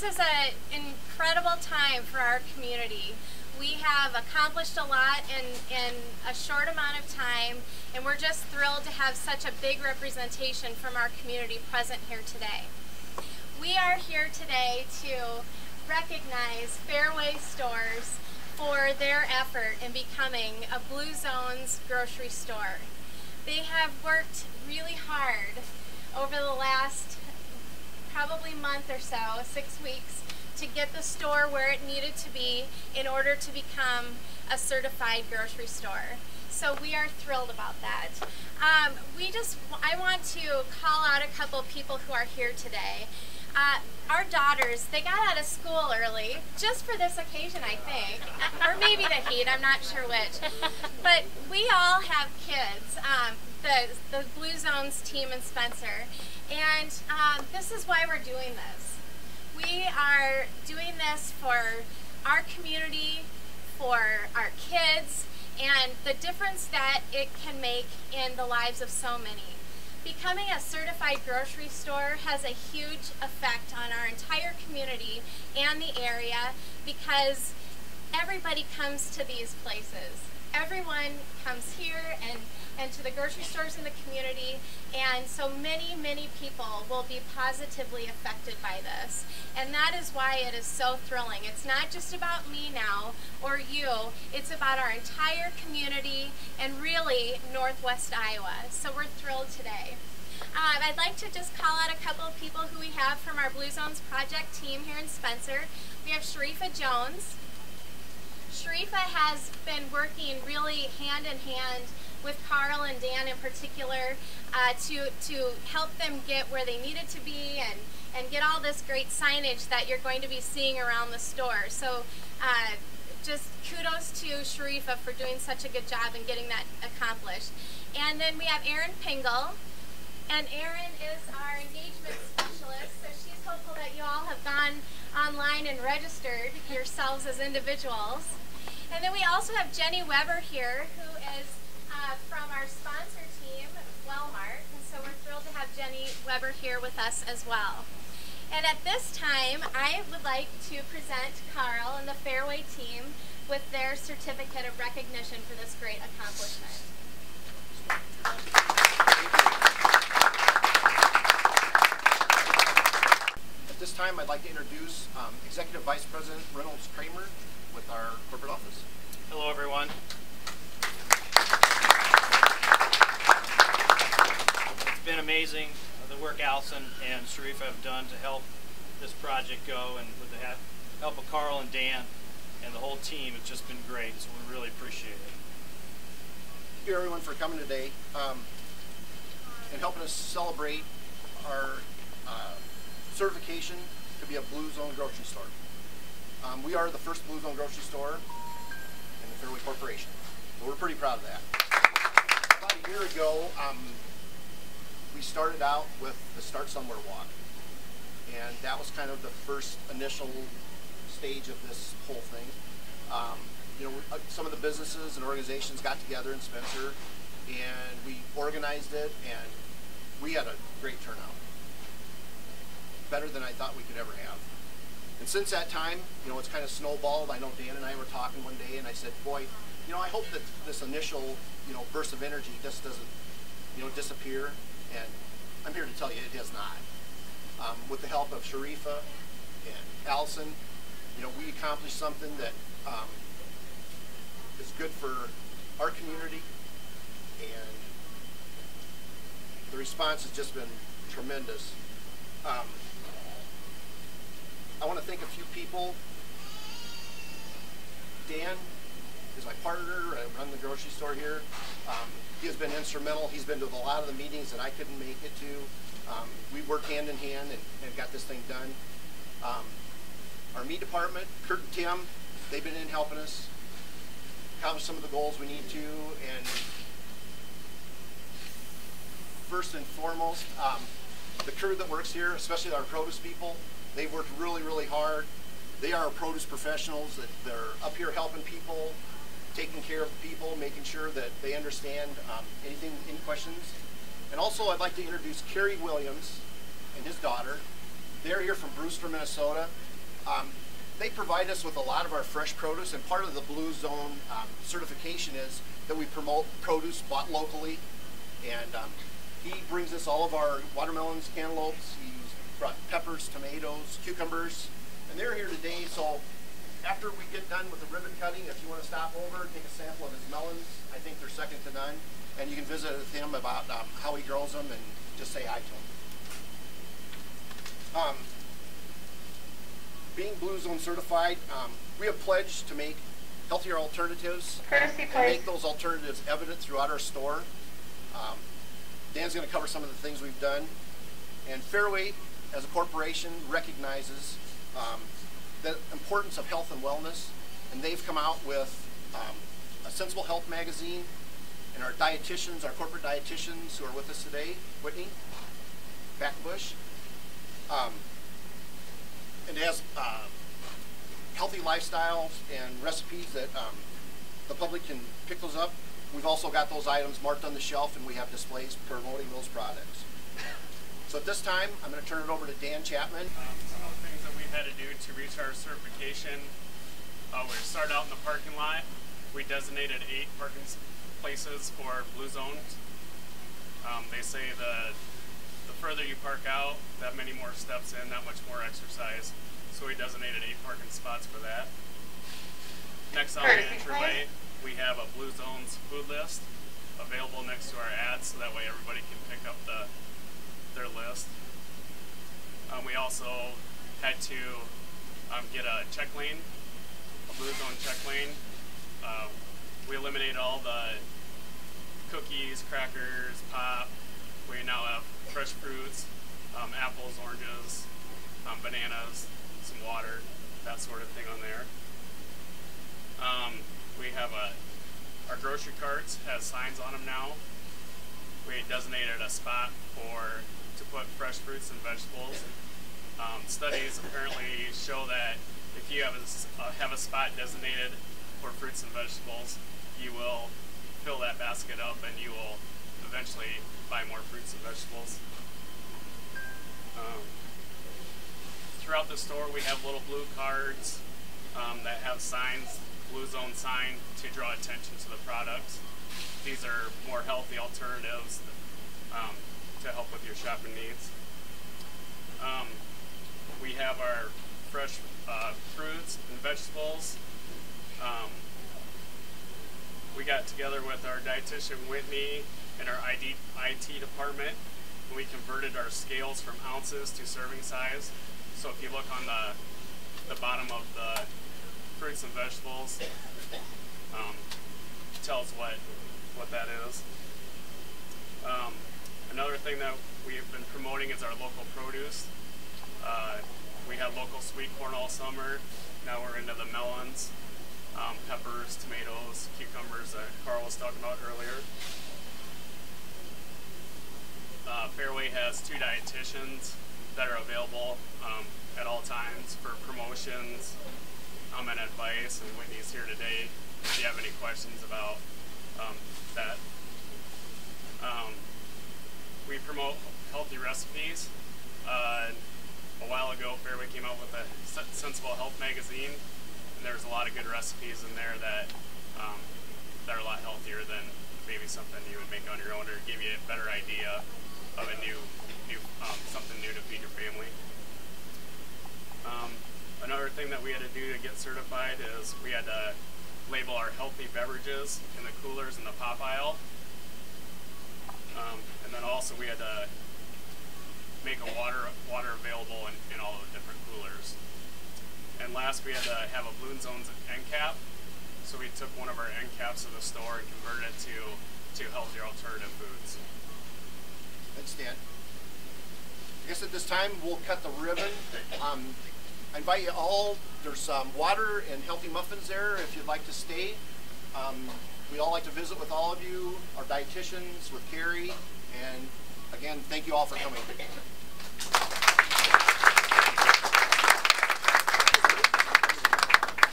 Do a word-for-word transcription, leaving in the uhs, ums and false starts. This is an incredible time for our community. We have accomplished a lot in, in a short amount of time, and we're just thrilled to have such a big representation from our community present here today. We are here today to recognize Fareway stores for their effort in becoming a Blue Zones grocery store. They have worked really hard over the last probably month or so, six weeks, to get the store where it needed to be in order to become a certified grocery store. So we are thrilled about that. Um, we just, I want to call out a couple people who are here today. Uh, our daughters, they got out of school early, just for this occasion, I think, or maybe the heat, I'm not sure which. But we all have kids, um, the, the Blue Zones team and Spencer, and um, this is why we're doing this. We are doing this for our community, for our kids, and the difference that it can make in the lives of so many. Becoming a certified grocery store has a huge effect on our entire community and the area because everybody comes to these places. Everyone comes here and, and to the grocery stores in the community, and so many, many people will be positively affected by this. And that is why it is so thrilling. It's not just about me now or you, it's about our entire community and really Northwest Iowa. So we're thrilled today. Um, I'd like to just call out a couple of people who we have from our Blue Zones Project team here in Spencer. We have Sharifa Jones. Sharifa has been working really hand in hand with Carl and Dan in particular uh, to, to help them get where they needed to be and, and get all this great signage that you're going to be seeing around the store. So uh, just kudos to Sharifa for doing such a good job in getting that accomplished. And then we have Erin Pingle, and Erin is our engagement specialist, so she's hopeful that you all have gone online and registered yourselves as individuals. And then we also have Jenny Weber here, who is uh, from our sponsor team, Walmart, and so we're thrilled to have Jenny Weber here with us as well. And at this time, I would like to present Carl and the Fareway team with their certificate of recognition for this great accomplishment. At this time, I'd like to introduce um, Executive Vice President Reynolds Kramer with our corporate office. Hello, everyone. It's been amazing uh, the work Allison and Sharifa have done to help this project go, and with the help of Carl and Dan and the whole team, it's just been great, so we really appreciate it. Thank you, everyone, for coming today um, and helping us celebrate our uh, certification to be a Blue Zone grocery store. Um, we are the first Blue Zone grocery store in the Fareway Corporation, so we're pretty proud of that. About a year ago, um, we started out with the Start Somewhere Walk, and that was kind of the first initial stage of this whole thing. Um, you know, some of the businesses and organizations got together in Spencer, and we organized it, and we had a great turnout, better than I thought we could ever have. And since that time, you know, it's kind of snowballed. I know Dan and I were talking one day, and I said, boy, you know, I hope that this initial, you know, burst of energy just doesn't, you know, disappear. And I'm here to tell you it has not. Um, with the help of Sharifa and Allison, you know, we accomplished something that um, is good for our community. And the response has just been tremendous. Um, I want to thank a few people. Dan is my partner. I run the grocery store here. Um, he has been instrumental. He's been to a lot of the meetings that I couldn't make it to. Um, we work hand in hand and, and got this thing done. Um, our meat department, Kurt and Tim, they've been in helping us accomplish some of the goals we need to. And first and foremost, um, the crew that works here, especially our produce people, they've worked really, really hard. They are produce professionals that they're up here helping people, taking care of people, making sure that they understand um, anything, any questions. And also, I'd like to introduce Kerry Williams and his daughter. They're here from Brewster, Minnesota. Um, they provide us with a lot of our fresh produce, and part of the Blue Zone um, certification is that we promote produce bought locally. And um, he brings us all of our watermelons, cantaloupes, he brought peppers, tomatoes, cucumbers, and they're here today. So after we get done with the ribbon cutting, if you want to stop over, take a sample of his melons, I think they're second to none, and you can visit with him about um, how he grows them and just say hi to him. Um, Being Blue Zone certified, um, we have pledged to make healthier alternatives Courtesy and place. make those alternatives evident throughout our store. Um, Dan's going to cover some of the things we've done. And Fareway, as a corporation, recognizes um, the importance of health and wellness, and they've come out with um, a Sensible Health magazine, and our dietitians, our corporate dietitians who are with us today, Whitney, Backbush. Um, And it has uh, healthy lifestyles and recipes that um, the public can pick those up. We've also got those items marked on the shelf, and we have displays promoting those products. So at this time, I'm going to turn it over to Dan Chapman. Um, some of the things that we've had to do to reach our certification, uh, we started out in the parking lot. We designated eight parking places for Blue Zones. Um, they say the The further you park out, that many more steps in, that much more exercise. So we designated eight parking spots for that. Next on the entryway, we have a Blue Zones food list available next to our ads, so that way everybody can pick up the their list. Um, we also had to um, get a check lane, a Blue Zone check lane. Uh, we eliminated all the cookies, crackers, pop. We now have fresh fruits, um, apples, oranges, um, bananas, some water, that sort of thing on there. Um, we have a, our grocery carts has signs on them now. We designated a spot for to put fresh fruits and vegetables. Um, studies apparently show that if you have a, uh, have a spot designated for fruits and vegetables, you will fill that basket up and you will eventually buy more fruits and vegetables. Um, throughout the store we have little blue cards um, that have signs, Blue Zone sign, to draw attention to the products. These are more healthy alternatives um, to help with your shopping needs. Um, we have our fresh uh, fruits and vegetables. Um, we got together with our dietitian Whitney in our I D, I T department, and we converted our scales from ounces to serving size. So if you look on the, the bottom of the fruits and vegetables, um, it tells what, what that is. Um, another thing that we have been promoting is our local produce. Uh, we had local sweet corn all summer. Now we're into the melons, um, peppers, tomatoes, cucumbers that Carl was talking about earlier. Uh, Fareway has two dietitians that are available um, at all times for promotions um, and advice, and Whitney's here today if you have any questions about um, that. Um, we promote healthy recipes. Uh, a while ago, Fareway came out with a Sensible Health magazine, and there's a lot of good recipes in there that, um, that are a lot healthier than maybe something you would make on your own, or give you a better idea of a new, new um, something new to feed your family. Um, another thing that we had to do to get certified is we had to label our healthy beverages in the coolers in the pop aisle. Um, and then also we had to make a water, water available in, in all the different coolers. And last, we had to have a Blue Zones end cap. So we took one of our end caps of the store and converted it to, to healthier alternative foods. Thanks, Dan. I guess at this time we'll cut the ribbon. Um, I invite you all, there's um, water and healthy muffins there if you'd like to stay. Um, we all like to visit with all of you, our dietitians, with Kerry, and again, thank you all for coming.